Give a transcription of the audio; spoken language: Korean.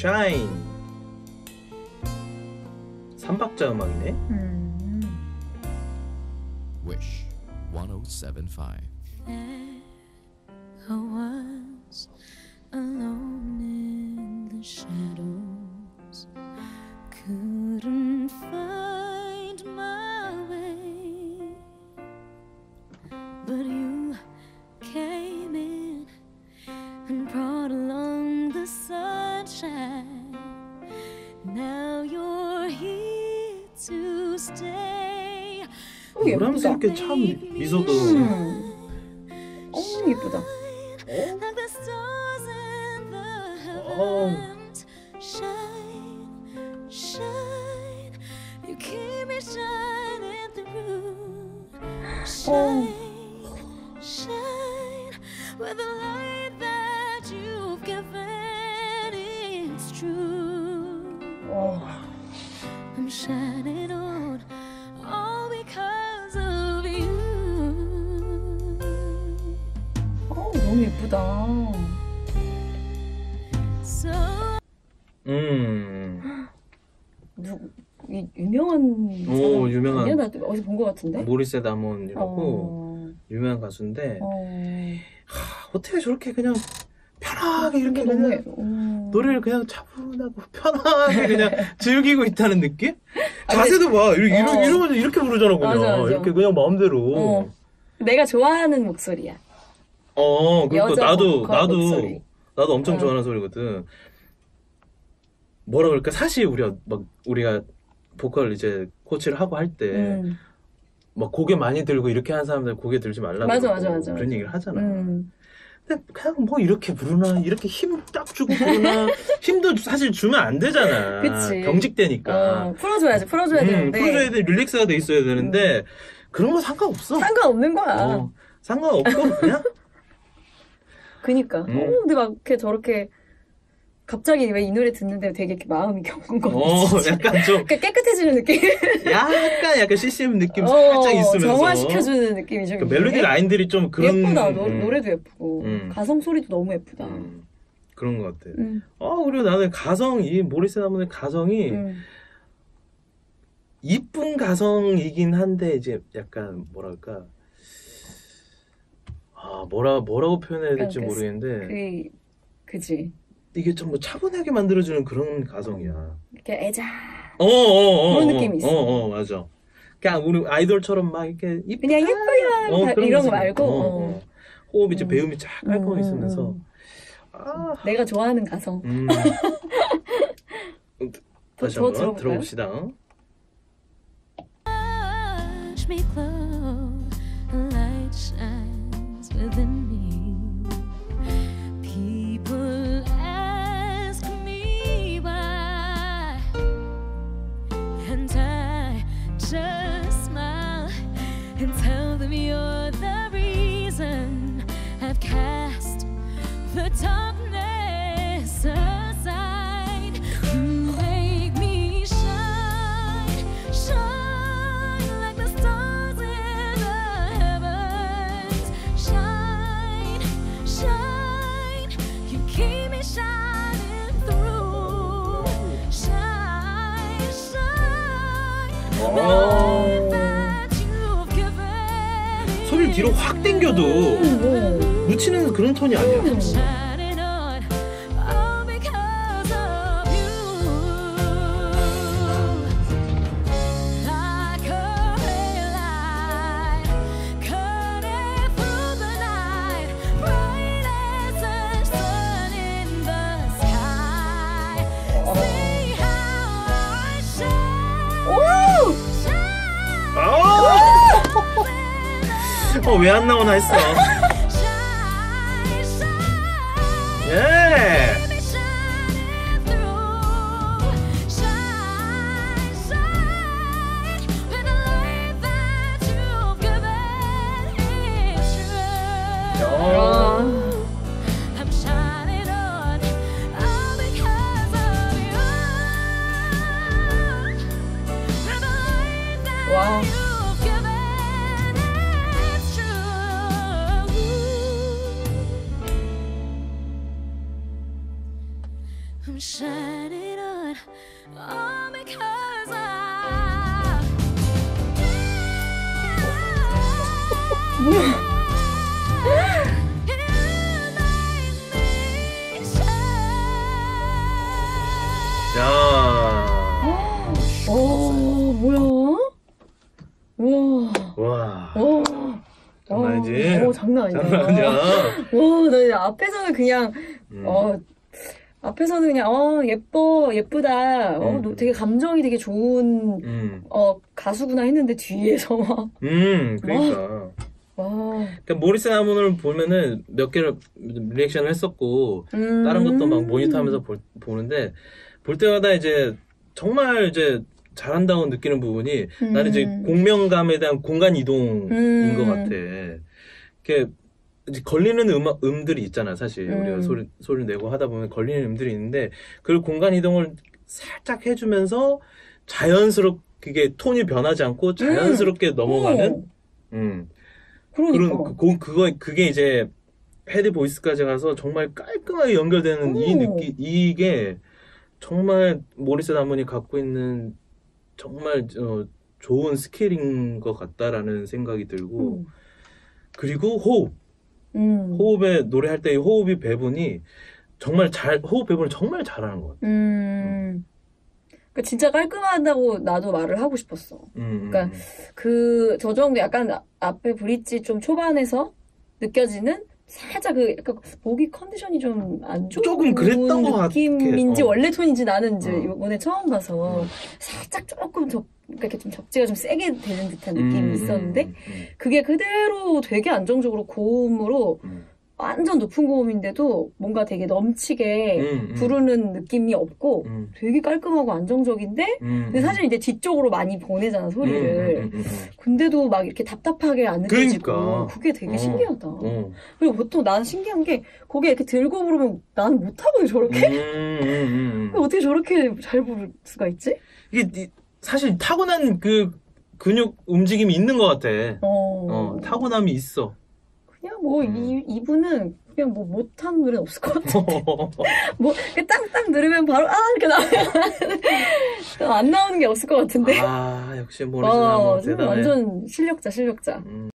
Shine 3박자 음악이네. Wish 107.5. I was alone in the shadows, couldn't find my way, but you came in and brought along the sunshine. Now you're here to stay. 노란색에 참 미소도 너무 예쁘다. Like the stars in the heavens, shine, shine. You keep me shining through. Shine, shine. With the light that you've given, it's true. I'm shining on, all because of you. 너무 예쁘다. 유명한 사람. 나 어디 본 것 같은데. 모리셋 아몬 이라고 유명한 가수인데 하, 어떻게 저렇게 그냥 편하게 이렇게 그냥 노래를 그냥 차분하고 편하게 그냥 즐기고 있다는 느낌? 자세도 봐. 이러면 이렇게 부르잖아 그냥. 맞아. 이렇게 그냥 마음대로. 내가 좋아하는 목소리야. 그러니까 나도 엄청 좋아하는 소리거든. 뭐라 그럴까? 사실 우리가 보컬 이제 코치를 하고 할 때 막 고개 많이 들고 이렇게 하는 사람들 고개 들지 말라고 그런 얘기를 하잖아. 근데 그냥 뭐 이렇게 부르나 이렇게 힘을 딱 주고 부르나 힘도 사실 주면 안 되잖아. 그치. 경직되니까. 풀어줘야 되는데. 풀어줘야 돼. 릴렉스가 돼 있어야 되는데 그런 거 상관없어. 상관없는 거야. 상관없고 그냥. 그니까. 근데 막 이렇게 저렇게 갑자기 왜 이 노래 듣는데 되게 이렇게 마음이 경건 거지. 약간 좀 깨끗해지는 느낌. 약간 CCM 느낌 살짝 있으면서 정화시켜주는 느낌이죠. 그러니까 멜로디 라인들이 좀 그런. 예쁘다. 노래도 예쁘고 가성 소리도 너무 예쁘다. 그런 것 같아. 그리고 나는 이 모리셋 아몬의 가성이 이쁜 가성이긴 한데 이제 약간 뭐랄까. 뭐라고 표현해야 될지 모르겠는데. 그지. 이게 좀 뭐 차분하게 만들어주는 그런 가성이야. 이렇게 애자. 그런 느낌이 있어. 맞아. 그냥 우리 아이돌처럼 막 이렇게 그냥 예뻐요. 이런 거 말고. 호흡이 이제 배음이 쫙 깔고 있으면서. 내가 좋아하는 가성. 다시 한번 들어봅시다. Within me, people ask me why, and I just smile and tell them you're the reason. I've cast the darkness aside. You make me shine, shine. 소리를 뒤로 확 당겨도 묻히는 그런 톤이 아니야. 왜 안 나오나 했어. shine it on, all because I 장난 아니야. 와, 나 앞에서는 그냥 앞에서는 그냥 예뻐 예쁘다. 되게 감정이 되게 좋은 가수구나 했는데 뒤에서 막. 그러니까. 와. 그러니까 모리셋 아몬을 보면은 몇 개를 리액션을 했었고 다른 것도 막 모니터하면서 보는데 볼 때마다 이제 정말 이제 잘한다고 느끼는 부분이 나는 이제 공명감에 대한 공간 이동인 것 같아. 이렇게 걸리는 음들이 있잖아. 사실 우리가 소리 내고 하다 보면 걸리는 음들이 있는데 그 공간 이동을 살짝 해주면서 자연스럽게 톤이 변하지 않고 자연스럽게 넘어가는 그러니까. 그게 이제 헤드 보이스까지 가서 정말 깔끔하게 연결되는 이게 정말 모리셋 아몬이 갖고 있는 정말 좋은 스킬인 것 같다라는 생각이 들고. 그리고 호흡, 호흡에 노래할 때의 호흡이 배분이 정말 호흡 배분을 정말 잘하는 것 같아요. 그러니까 진짜 깔끔하다고 나도 말을 하고 싶었어. 그러니까 저 정도 약간 앞에 브릿지 좀 초반에서 느껴지는 살짝 약간 목이 컨디션이 좀 안 좋은 조금 그랬던 느낌인지 원래 톤인지 나는 이제 이번에 처음 봐서 살짝 조금 그러니까 이렇게 좀 접지가 좀 세게 되는 듯한 느낌이 있었는데 그게 그대로 되게 안정적으로 고음으로 완전 높은 고음인데도 뭔가 되게 넘치게 부르는 느낌이 없고 되게 깔끔하고 안정적인데 근데 사실 이제 뒤쪽으로 많이 보내잖아 소리를. 근데도 막 이렇게 답답하게 안 느껴지고 그러니까. 그게 되게 신기하다. 그리고 보통 난 신기한 게 고개 이렇게 들고 부르면 난 못하거든 저렇게? 어떻게 저렇게 잘 부를 수가 있지? 이게 사실 타고난 그 근육 움직임이 있는 것 같아. 타고남이 있어. 그냥 뭐 이분은 그냥 뭐 못한 노래는 없을 것 같아. 뭐 땅땅 누르면 바로 이렇게 나오면 안 나오는 게 없을 것 같은데. 역시 모리셋 아몬 대단해. 완전 실력자.